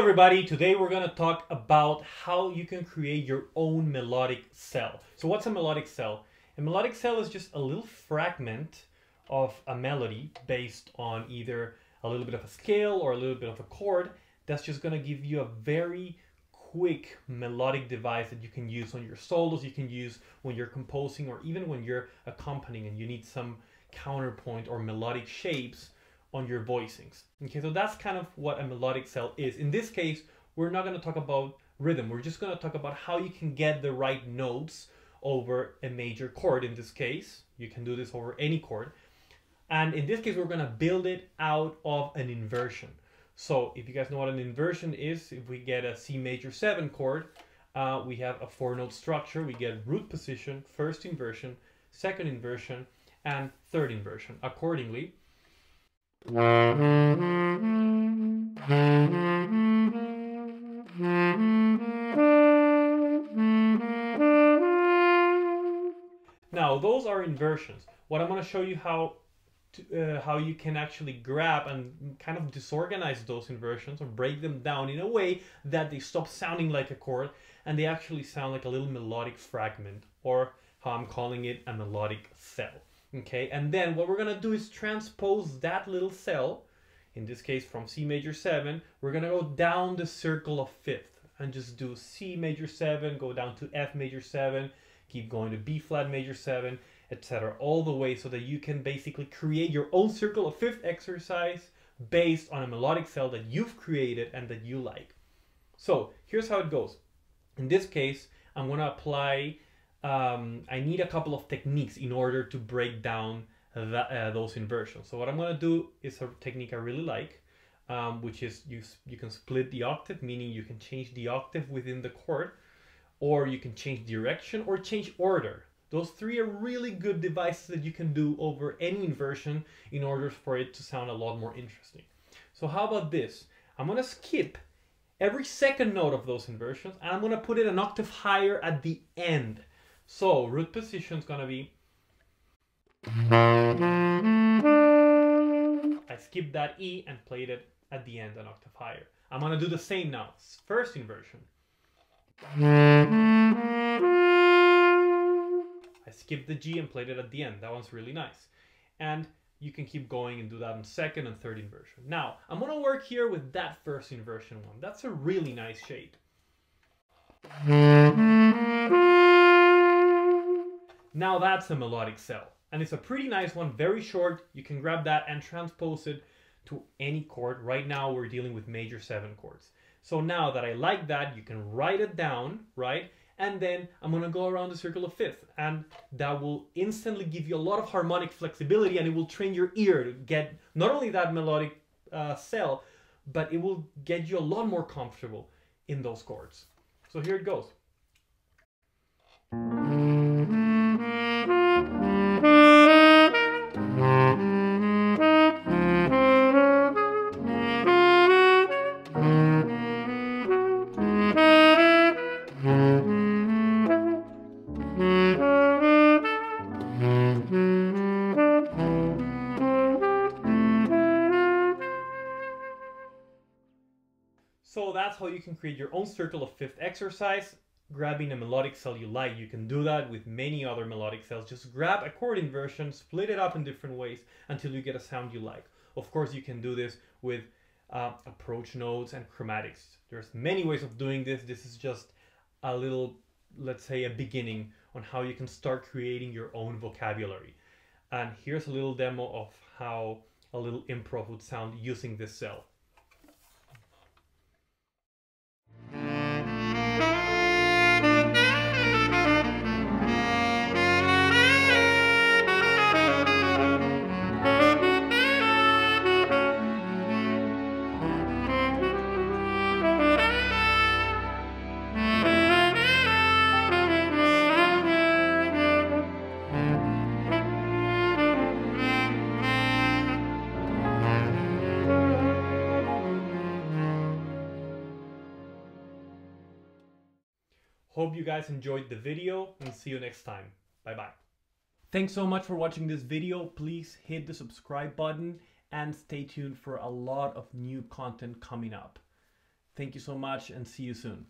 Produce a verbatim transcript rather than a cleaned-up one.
everybody, today we're going to talk about how you can create your own melodic cell. So what's a melodic cell? A melodic cell is just a little fragment of a melody based on either a little bit of a scale or a little bit of a chord that's just going to give you a very quick melodic device that you can use on your solos, you can use when you're composing, or even when you're accompanying and you need some counterpoint or melodic shapes on your voicings. Okay, so that's kind of what a melodic cell is. In this case, we're not going to talk about rhythm. We're just going to talk about how you can get the right notes over a major chord. In this case, you can do this over any chord. And in this case, we're going to build it out of an inversion. So if you guys know what an inversion is, if we get a C major seven chord, uh, we have a four note structure. We get root position, first inversion, second inversion, and third inversion accordingly. Now those are inversions. What I'm going to show you how to, uh, how you can actually grab and kind of disorganize those inversions or break them down in a way that they stop sounding like a chord and they actually sound like a little melodic fragment, or how I'm calling it, a melodic cell. Okay, and then what we're going to do is transpose that little cell, in this case from C major seven, we're going to go down the circle of fifth and just do C major seven, go down to F major seven, keep going to B flat major seven, et cetera, all the way, so that you can basically create your own circle of fifth exercise based on a melodic cell that you've created and that you like. So here's how it goes. In this case, I'm going to apply Um, I need a couple of techniques in order to break down that, uh, those inversions. So what I'm going to do is a technique I really like, um, which is you, you can split the octave, meaning you can change the octave within the chord, or you can change direction or change order. Those three are really good devices that you can do over any inversion in order for it to sound a lot more interesting. So how about this? I'm going to skip every second note of those inversions, and I'm going to put it an octave higher at the end. So root position is going to be, I skipped that E and played it at the end an octave higher. I'm going to do the same now. First inversion, I skipped the G and played it at the end. That one's really nice. And you can keep going and do that in second and third inversion. Now I'm going to work here with that first inversion one. That's a really nice shape. Now that's a melodic cell, and it's a pretty nice one, very short. You can grab that and transpose it to any chord. Right now we're dealing with major seven chords. So now that I like that, you can write it down, right? And then I'm going to go around the circle of fifth, and that will instantly give you a lot of harmonic flexibility, and it will train your ear to get not only that melodic uh, cell, but it will get you a lot more comfortable in those chords. So here it goes. So that's how you can create your own circle of fifth exercise, grabbing a melodic cell you like. You can do that with many other melodic cells. Just grab a chord inversion, split it up in different ways until you get a sound you like. Of course, you can do this with uh, approach notes and chromatics. There's many ways of doing this. This is just a little, let's say, a beginning on how you can start creating your own vocabulary. And here's a little demo of how a little improv would sound using this cell. Hope you guys enjoyed the video, and see you next time. Bye-bye. Thanks so much for watching this video. Please hit the subscribe button and stay tuned for a lot of new content coming up. Thank you so much and see you soon.